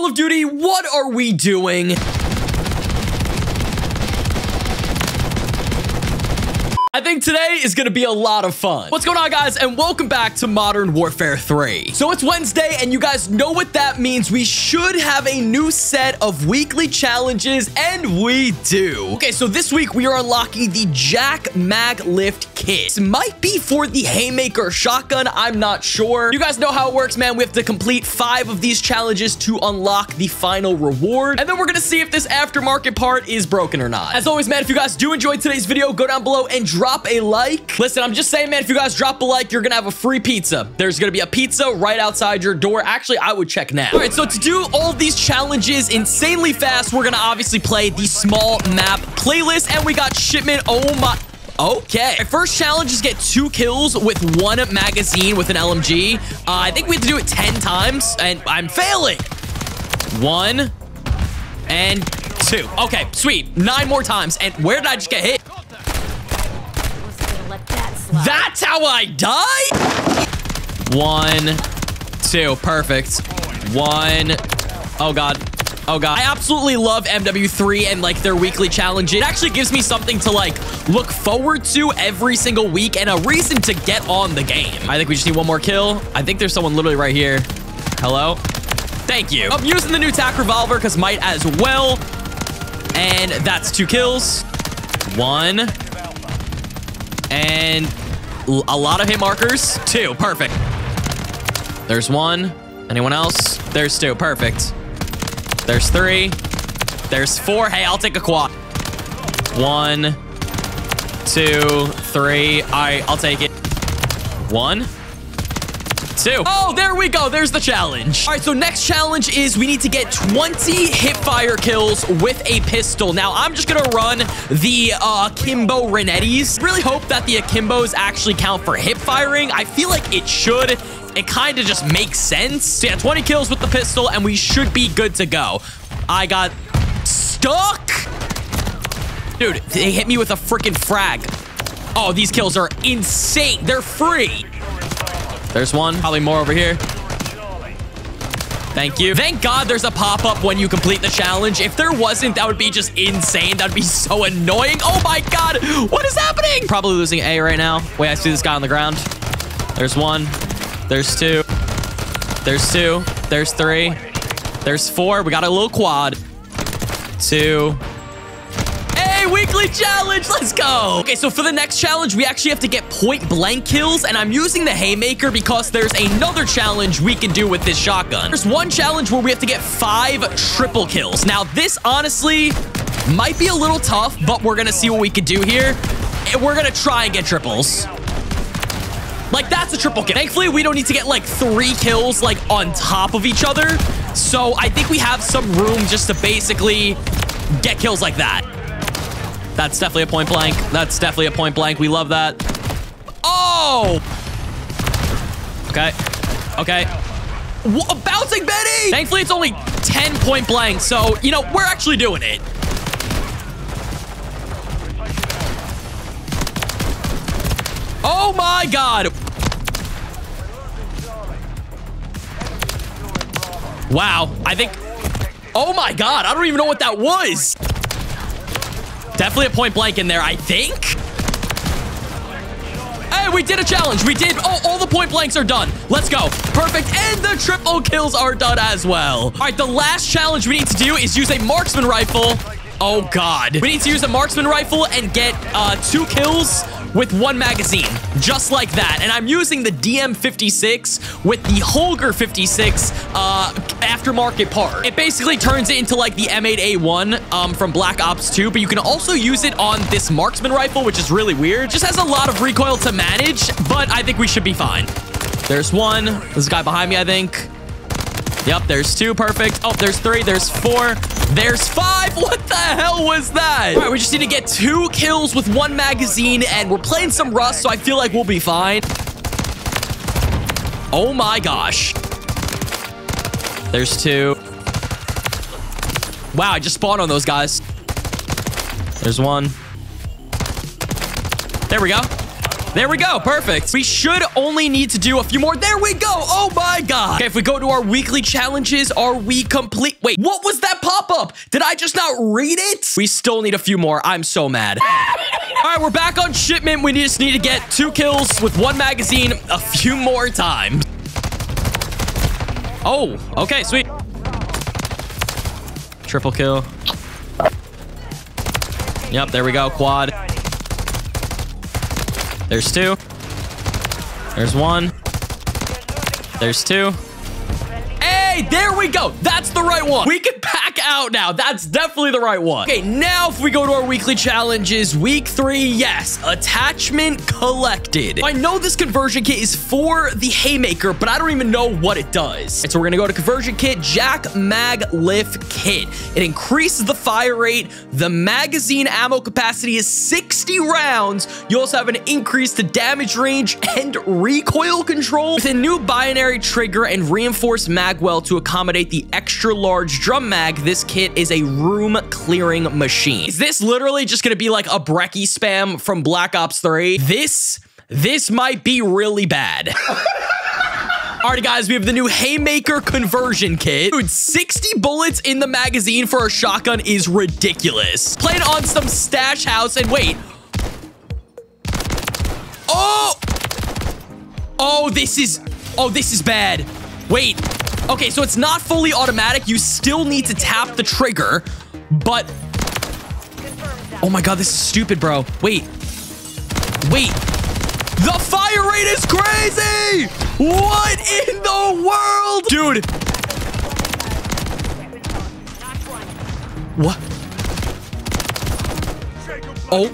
Call of Duty, what are we doing? I think today is going to be a lot of fun. What's going on, guys, and welcome back to Modern Warfare 3. So it's Wednesday, and you guys know what that means. We should have a new set of weekly challenges, and we do. Okay, so this week, we are unlocking the JAK MAGLIFT kit. This might be for the haymaker shotgun. I'm not sure. You guys know how it works, man. We have to complete 5 of these challenges to unlock the final reward, and then we're going to see if this aftermarket part is broken or not. As always, man, if you guys do enjoy today's video, go down below and drop a like. Listen, I'm just saying, man, if you guys drop a like, you're gonna have a free pizza. There's gonna be a pizza right outside your door. Actually, I would check now. All right, so to do all these challenges insanely fast, we're gonna obviously play the small map playlist, and we got shipment. Oh my... Okay. Our first challenge is get 2 kills with 1 magazine with an LMG. I think we have to do it 10 times, and I'm failing. 1 and 2. Okay, sweet. 9 more times, and where did I just get hit? That's how I died? 1, 2, perfect. 1, oh God, oh God. I absolutely love MW3 and like their weekly challenge. It actually gives me something to like look forward to every single week and a reason to get on the game. I think we just need 1 more kill. I think there's someone literally right here. Hello? Thank you. I'm using the new tac revolver because might as well. And that's 2 kills. 1. And a lot of hit markers. 2, perfect. There's 1. Anyone else? There's 2, perfect. There's 3. There's 4. Hey, I'll take a quad. 1, 2, 3. All right, I'll take it. 1, 2. Oh, there we go. There's the challenge. All right, so next challenge is we need to get 20 hipfire kills with a pistol. Now, I'm just going to run the Akimbo Renettis. Really hope that the Akimbos actually count for hipfiring. I feel like it should. It kind of just makes sense. So, yeah, 20 kills with the pistol, and we should be good to go. I got stuck. Dude, they hit me with a freaking frag. Oh, these kills are insane. They're free. There's 1. Probably more over here. Thank you. Thank God there's a pop-up when you complete the challenge. If there wasn't, that would be just insane. That'd be so annoying. Oh my God. What is happening? Probably losing A right now. Wait, I see this guy on the ground. There's 1. There's 2. There's 2. There's 3. There's 4. We got a little quad. 2. Weekly challenge, let's go. Okay, so for the next challenge, we actually have to get point blank kills, and I'm using the haymaker because there's another challenge we can do with this shotgun. There's one challenge where we have to get 5 triple kills. Now, this honestly might be a little tough, but we're gonna see what we can do here, and we're gonna try and get triples. Like, that's a triple kill. Thankfully, we don't need to get, like, 3 kills, like, on top of each other, so I think we have some room just to basically get kills like that. That's definitely a point blank. That's definitely a point blank. We love that. Oh! Okay. Okay. Bouncing Betty! Thankfully, it's only 10 point blank, so, you know, we're actually doing it. Oh, my God. Wow. I think... Oh, my God. I don't even know what that was. Definitely a point blank in there, I think. Hey, we did a challenge. We did. Oh, all the point blanks are done. Let's go. Perfect. And the triple kills are done as well. All right, the last challenge we need to do is use a marksman rifle. Oh, God. We need to use a marksman rifle and get 2 kills with 1 magazine. Just like that. And I'm using the DM56 with the Holger 56 aftermarket part. It basically turns it into like the m8a1 from Black Ops 2, but you can also use it on this marksman rifle, which is really weird. Just has a lot of recoil to manage, but I think we should be fine. There's 1. This guy behind me, I think. Yep, there's 2, perfect. Oh, there's 3, there's 4, there's 5. What the hell was that? All right, we just need to get 2 kills with 1 magazine, and we're playing some Rust, so I feel like we'll be fine. Oh my gosh. There's 2. Wow, I just spawned on those guys. There's 1. There we go. There we go. Perfect. We should only need to do a few more. There we go. Oh my God. Okay, if we go to our weekly challenges, are we complete? Wait, what was that pop-up? Did I just not read it? We still need a few more. I'm so mad. All right, we're back on shipment. We just need to get 2 kills with 1 magazine a few more times. Oh, okay, sweet. 3 kill. Yep, there we go. Quad. There's 2. There's 1. There's 2. Hey, there we go. That's the right one. We can pack out now. That's definitely the right one. Okay, now if we go to our weekly challenges, week 3, yes, attachment collected. I know this conversion kit is for the haymaker, but I don't even know what it does. And so we're gonna go to conversion kit, JAK MAGLIFT kit. It increases the fire rate. The magazine ammo capacity is 60 rounds. You also have an increase to damage range and recoil control with a new binary trigger and reinforced magwell to accommodate the extra large drum mag. This kit is a room clearing machine. Is this literally just gonna be like a brekkie spam from Black Ops 3? This might be really bad. Alrighty, guys, we have the new haymaker conversion kit. Dude, 60 bullets in the magazine for a shotgun is ridiculous. Play it on some stash house and wait. Oh! Oh, this is bad. Wait. Okay, so it's not fully automatic. You still need to tap the trigger, but... Oh my God, this is stupid, bro. Wait. The fire rate is crazy! What in the world? Dude. What? Oh.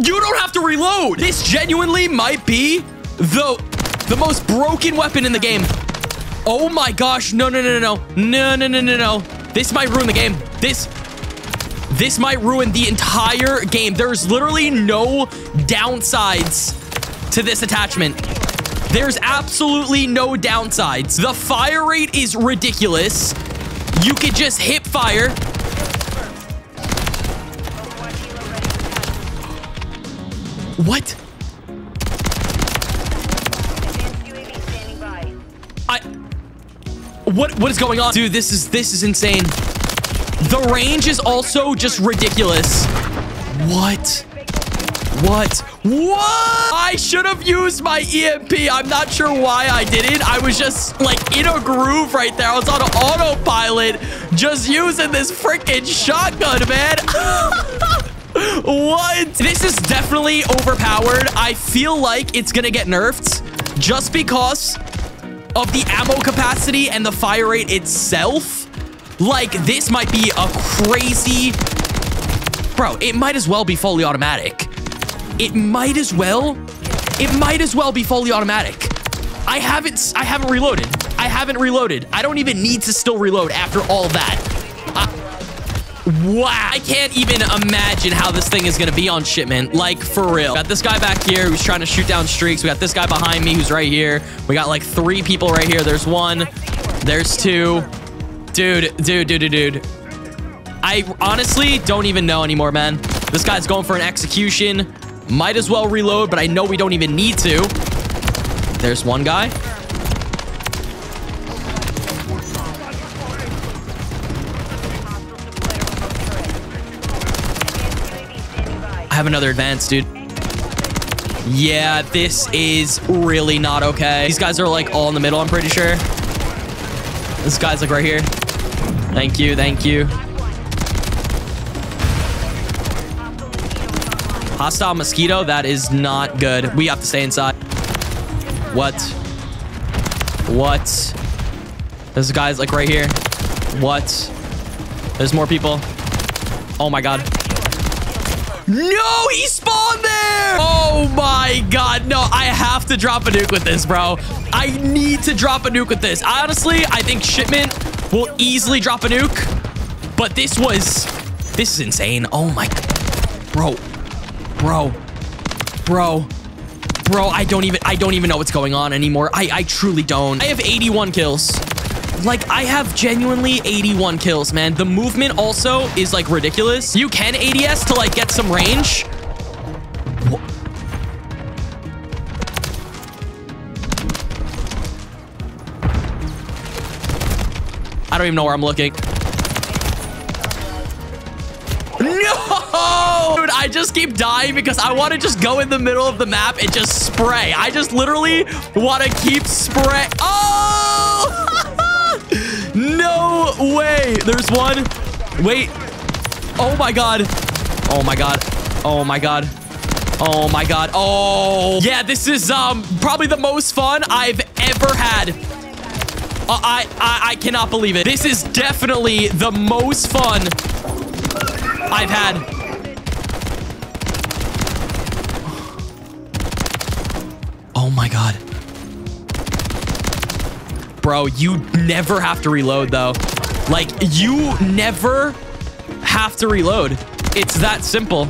You don't have to reload. This genuinely might be the most broken weapon in the game. Oh my gosh. No. This might ruin the game. This might ruin the entire game. There's literally no downsides to this attachment. There's absolutely no downsides. The fire rate is ridiculous. You could just hip fire. What? What is going on? Dude, this is insane. The range is also just ridiculous. What? I should have used my EMP. I'm not sure why I didn't. I was just like in a groove right there. I was on autopilot just using this freaking shotgun, man. What? This is definitely overpowered. I feel like it's gonna get nerfed just because of the ammo capacity and the fire rate itself. Like, this might be a crazy... Bro, it might as well be fully automatic. It might as well be fully automatic. I haven't reloaded. I don't even need to still reload after all that. Wow. I can't even imagine how this thing is gonna be on shipment. Like, for real. Got this guy back here who's trying to shoot down streaks. We got this guy behind me who's right here. We got like 3 people right here. There's 1. There's 2. Dude. I honestly don't even know anymore, man. This guy's going for an execution. Might as well reload, but I know we don't even need to. There's 1 guy. Have another advance, dude. Yeah, this is really not okay. These guys are like all in the middle, I'm pretty sure. This guy's like right here. Thank you. Hostile mosquito, that is not good. We have to stay inside. What? This guy's like right here. What? There's more people. Oh my God. No, he spawned there. Oh my God. No, I have to drop a nuke with this, bro. I need to drop a nuke with this. Honestly, I think shipment will easily drop a nuke, but this is insane. Oh my God. Bro. I don't even know what's going on anymore. I truly don't. I have 81 kills. Like, I have genuinely 81 kills, man. The movement also is, like, ridiculous. You can ADS to, like, get some range. What? I don't even know where I'm looking. No! Dude, I just keep dying because I want to just go in the middle of the map and just spray. I just literally want to keep spray. Oh! No way. There's one. Wait. Oh, my God. Oh, my God. Oh, my God. Oh, my God. Oh, yeah, this is probably the most fun I've ever had. I cannot believe it. This is definitely the most fun I've had. Oh my God. Bro, you never have to reload though. Like, you never have to reload. It's that simple.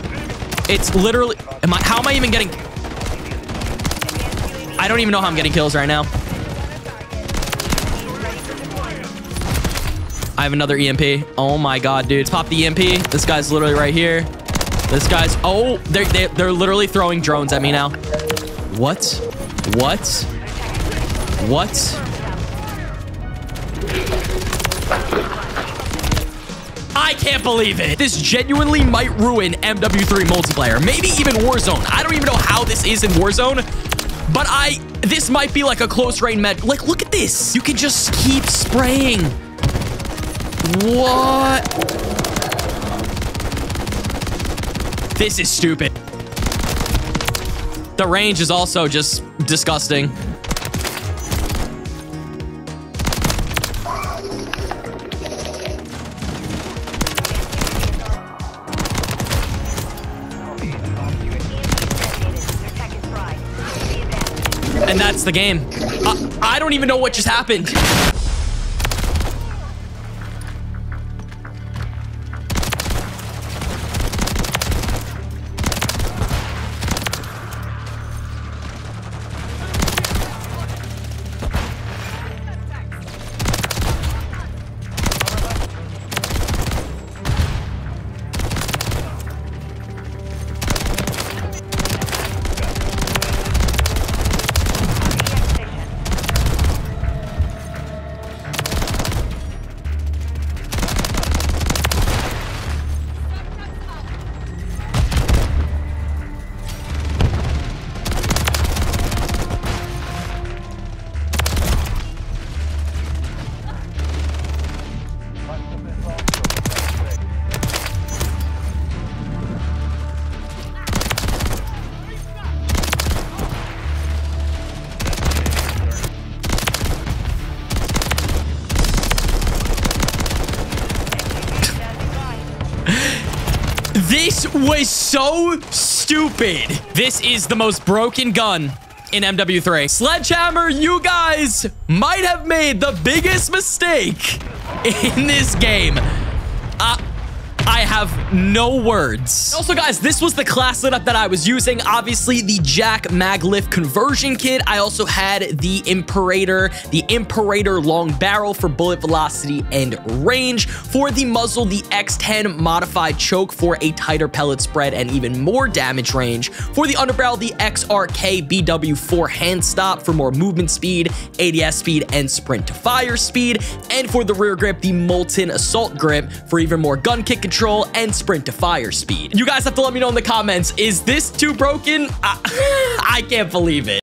It's literally, how am I even getting? I don't even know how I'm getting kills right now. I have another EMP. Oh my God, dude. Let's pop the EMP. This guy's literally right here. This guy's... Oh, they're literally throwing drones at me now. What? What? What? I can't believe it. This genuinely might ruin MW3 multiplayer. Maybe even Warzone. I don't even know how this is in Warzone, but this might be like a close range match. Like, look at this. You can just keep spraying. What? This is stupid. The range is also just disgusting. And that's the game. I don't even know what just happened. This was so stupid. This is the most broken gun in MW3. Sledgehammer, you guys might have made the biggest mistake in this game. I have no words. Also, guys, this was the class setup that I was using. Obviously, the JAK MAGLIFT conversion kit. I also had the Imperator long barrel for bullet velocity and range. For the muzzle, the X10 Modified Choke for a tighter pellet spread and even more damage range. For the underbarrel, the XRK BW4 hand stop for more movement speed, ADS speed, and sprint to fire speed. And for the rear grip, the Molten Assault Grip for even more gun kick control and sprint to fire speed. You guys have to let me know in the comments, is this too broken? I can't believe it.